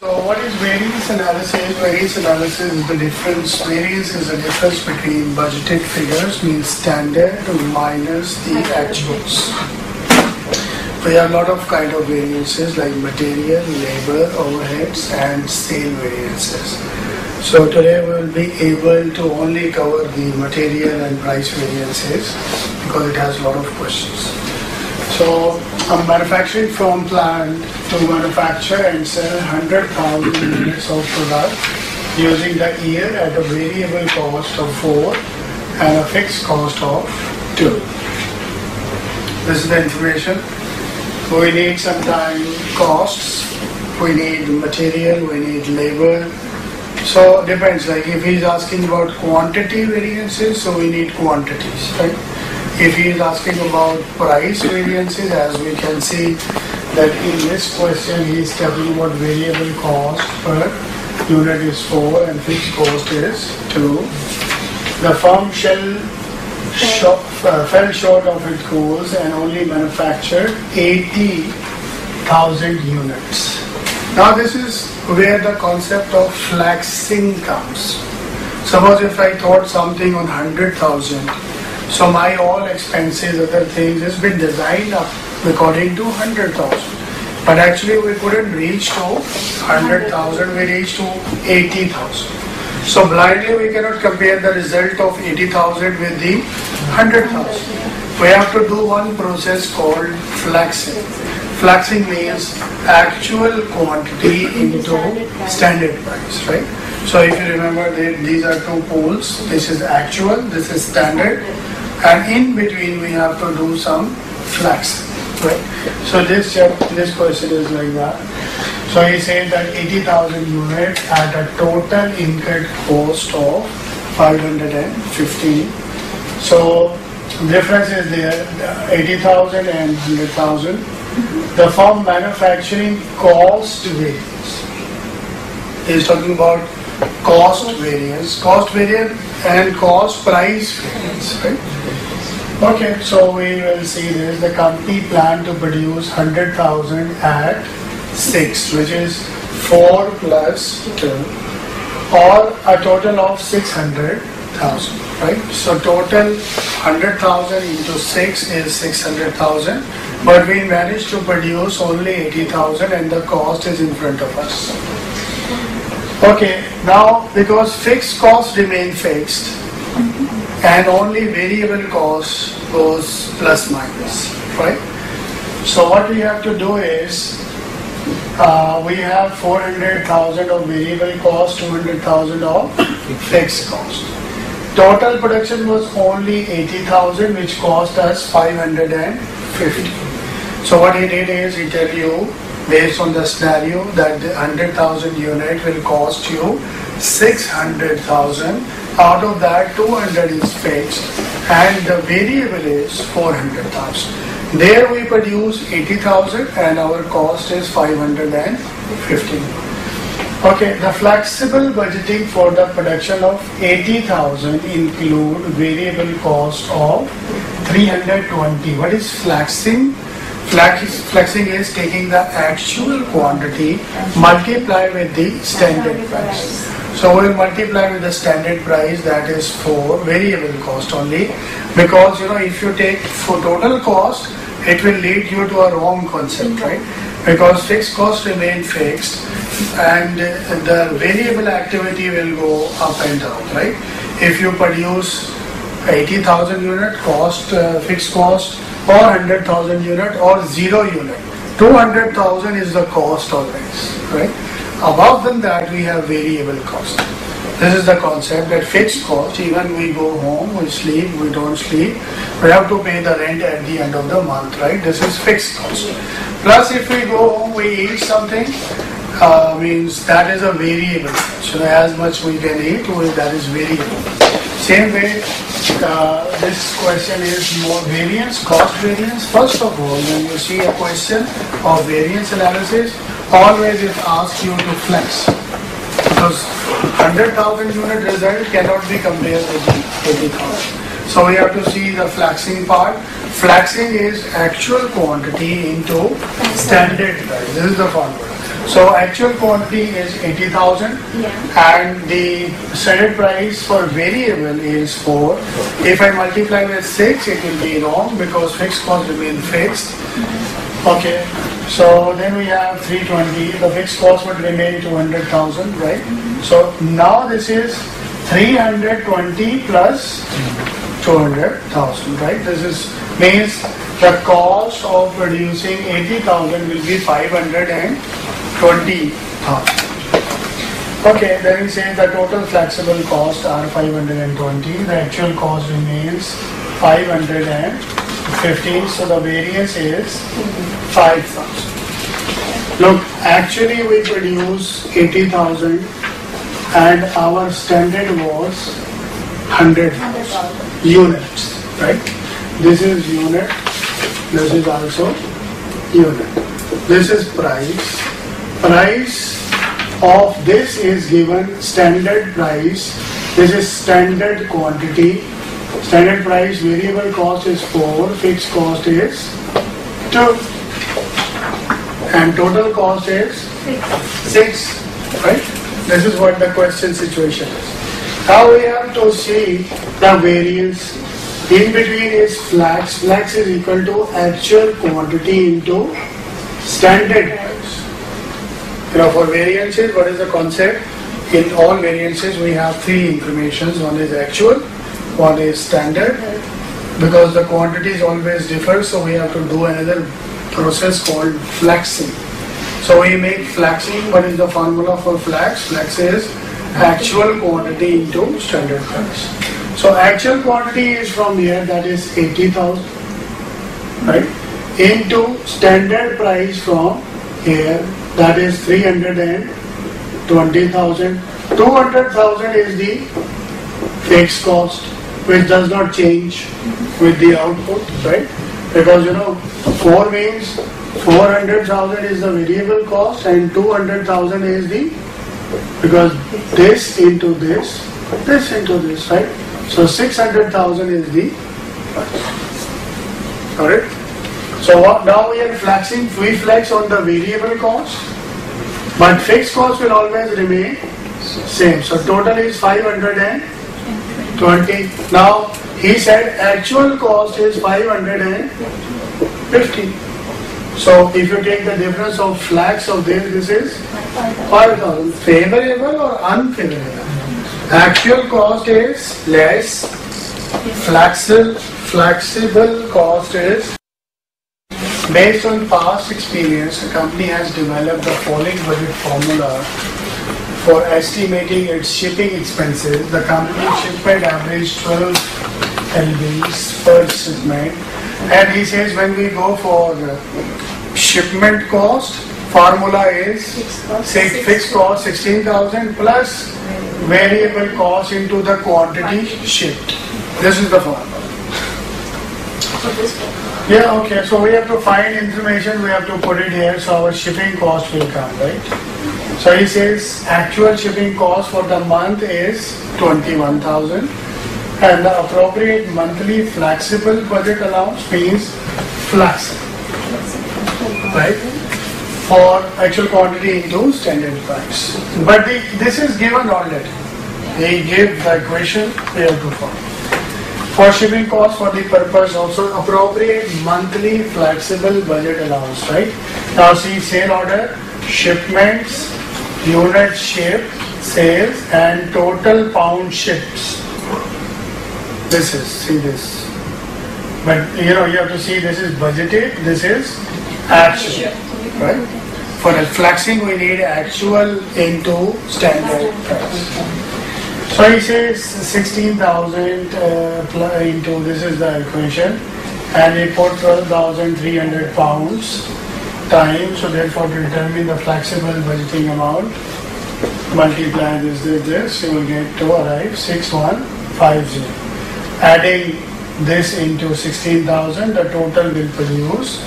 So what is variance analysis? Variance analysis is the difference. Variance is the difference between budgeted figures, means standard, minus the actuals. We have a lot of kind of variances like material, labor, overheads, and sale variances. So today we will be able to only cover the material and price variances because it has a lot of questions. So, a manufacturing firm planned to manufacture and sell 100,000 units of product using the year at a variable cost of 4 and a fixed cost of 2. This is the information. We need sometimes costs, we need material, we need labor. So, depends, like if he is asking about quantity variances, so we need quantities, right? If he is asking about price variances, as we can see that in this question he is talking about variable cost per unit is 4 and fixed cost is 2. The firm fell short of its goals and only manufactured 80,000 units. Now this is where the concept of flexing comes. Suppose if I thought something on 100,000, so my all expenses, other things has been designed up according to 100,000. But actually we couldn't reach to 100,000, we reached to 80,000. So blindly we cannot compare the result of 80,000 with the 100,000. We have to do one process called flexing. Flexing means actual quantity into standard price, right? So if you remember, these are two poles. This is actual, this is standard. And in between we have to do some flexing, right? So this question is like that. So he said that 80,000 units at a total incurred cost of 550. So difference is there, 80,000 and 100,000. The firm manufacturing cost variance. He is talking about cost variance and cost price variance, right? Okay, so we will see this. The company planned to produce 100,000 at 6, which is 4 plus 2, or a total of 600,000, right? So total 100,000 into 6 is 600,000, but we managed to produce only 80,000 and the cost is in front of us. Okay, now because fixed costs remain fixed, and only variable cost goes plus minus, right? So what we have to do is, we have 400,000 of variable cost, 200,000 of fixed cost. Total production was only 80,000, which cost us 550. So what he did is, he tell you, based on the scenario, that the 100,000 unit will cost you 600,000. Out of that, 200 is fixed and the variable is 400,000. There we produce 80,000 and our cost is 550. Okay, the flexible budgeting for the production of 80,000 include variable cost of 320. What is flexing? Flexing is taking the actual quantity, multiply with the standard price. So we will multiply with the standard price, that is 4, variable cost only, because you know if you take for total cost, it will lead you to a wrong concept, right? Because fixed costs remain fixed and the variable activity will go up and down, right? If you produce 80,000 unit cost, fixed cost, or 100,000 unit or 0 unit, 200,000 is the cost always, right? Above than that we have variable cost. This is the concept that fixed cost, even we go home, we sleep, we don't sleep, we have to pay the rent at the end of the month, right? This is fixed cost. Plus if we go home, we eat something, means that is a variable cost. So as much we can eat, that is variable. Same way, this question is more variance, cost variance. First of all, when you see a question of variance analysis, always it asks you to flex, because 100,000 unit result cannot be compared with the 80,000. So we have to see the flexing part. Flexing is actual quantity into standard price. This is the formula. So actual quantity is 80,000, and the standard price for variable is 4. If I multiply with 6, it will be wrong because fixed cost remain fixed. Okay, so then we have 320. The fixed cost would remain 200,000, right? So now this is 320 plus 200,000, right? This is means the cost of producing 80,000 will be 520,000. Okay, then we say the total flexible costs are 520. The actual cost remains 515. So the variance is 5,000. Look, actually we produce 80,000, and our standard was 100,000 units, right? This is unit. This is also unit. This is price. Price of this is given standard price. This is standard quantity. Standard price, variable cost is 4, fixed cost is 2, and total cost is 6, right? This is what the question situation is. Now we have to see the variance. In between is flex. Flex is equal to actual quantity into standard price. You know, for variances, what is the concept? In all variances, we have 3 informations. One is actual, one is standard. Because the quantities always differ, so we have to do another process called flexing. So we make flexing. What is the formula for flex? Flex is actual quantity into standard price. So actual quantity is from here, that is 80,000, right? Into standard price from here, that is 320,000. 200,000 is the fixed cost, which does not change with the output, right? Because you know, 4 means 400,000 is the variable cost and 200,000 is the, because this into this, right? So 600,000 is the price. Correct? So now we are flexing, we flex on the variable cost, but fixed cost will always remain same. So total is 520. Now he said actual cost is 550. So if you take the difference of flex of this is 5,000. Favorable or unfavorable? Actual cost is less, flexible cost is. Based on past experience, the company has developed the following budget formula for estimating its shipping expenses. The company shipment average 12 LBs per shipment, and he says when we go for shipment cost, formula is fixed cost 16,000 plus variable cost into the quantity shipped. This is the formula. Yeah, okay, so we have to find information, we have to put it here, so our shipping cost will come, right? So he says actual shipping cost for the month is 21,000, and the appropriate monthly flexible budget allowance means flexible, right? For actual quantity into standard price. But this is given already. They give the equation, we have to follow. For shipping cost for the purpose also appropriate monthly flexible budget allowance, right? Now see sale order, shipments, unit shipped, sales and total pound ships. This is, see this. But you know you have to see this is budgeted, this is actual, right? For the flexing we need actual into standard price. So he says 16,000 into this is the equation, and we put 12,300 pounds times, so therefore to determine the flexible budgeting amount, multiply this, you will get to arrive 6150. Adding this into 16,000, the total will produce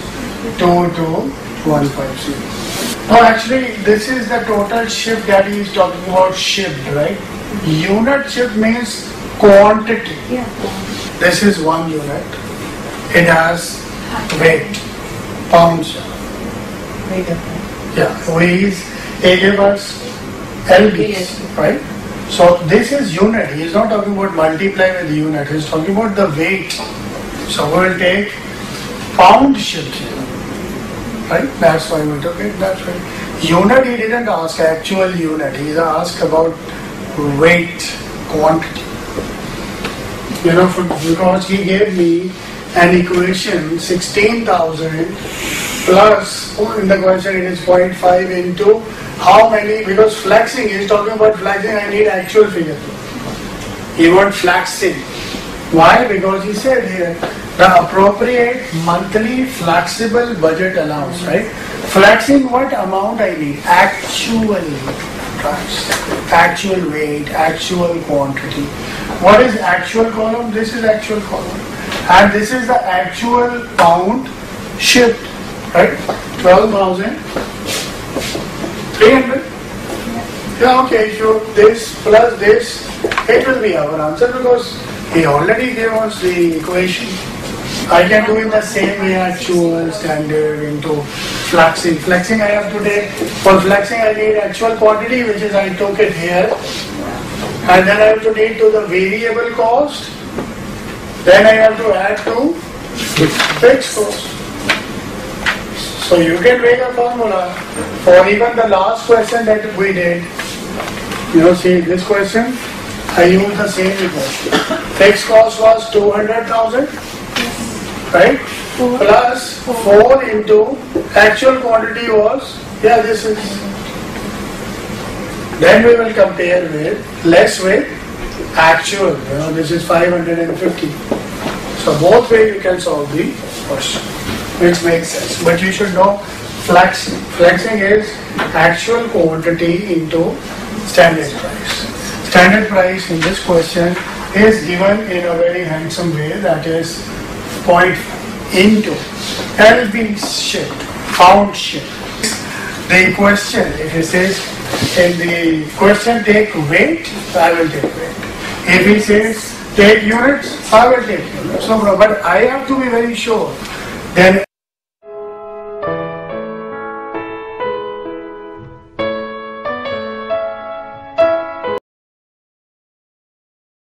22150. Now actually this is the total shipped that he is talking about shipped, right? Unit ship means quantity. This is 1 unit. It has weight, pounds. Yeah, V's, A-V's, LB's, right? So this is unit. He is not talking about multiply with unit. He is talking about the weight. So we will take pound shilling, right? That's why we took it that way. Unit he didn't ask actual unit. He asked about weight, quantity. You know, because he gave me an equation 16,000 plus, oh, in the question it is 0.5 into how many, because flaxing, he's talking about flaxing, I need actual figure. He wants flaxing. Why? Because he said here, the appropriate monthly flexible budget allowance, right? Flaxing, what amount I need? Actual weight, actual quantity. What is actual column? This is actual column. And this is the actual pound shipped, right? 12,300. Yeah, okay, so this plus this, it will be our answer because he already gave us the equation. I can do it the same way, actual, standard, into flaxing. Flaxing I have to take, for flaxing I need actual quantity, which is I took it here. And then I have to take to the variable cost. Then I have to add to fixed cost. So you can make a formula for even the last question that we did. You know, see this question, I used the same equation. Fixed cost was 200,000. Right? Plus 4 into actual quantity was, yeah, this is. Then we will compare with less with actual. You know, this is 550. So both ways you can solve the question, which makes sense. But you should know flexing. Flexing is actual quantity into standard price. Standard price in this question is given in a very handsome way, that is point into LB's shift, pound shift. The question, if he says in the question take weight, I will take weight. If he says take units, I will take units. No problem. But I have to be very sure. Then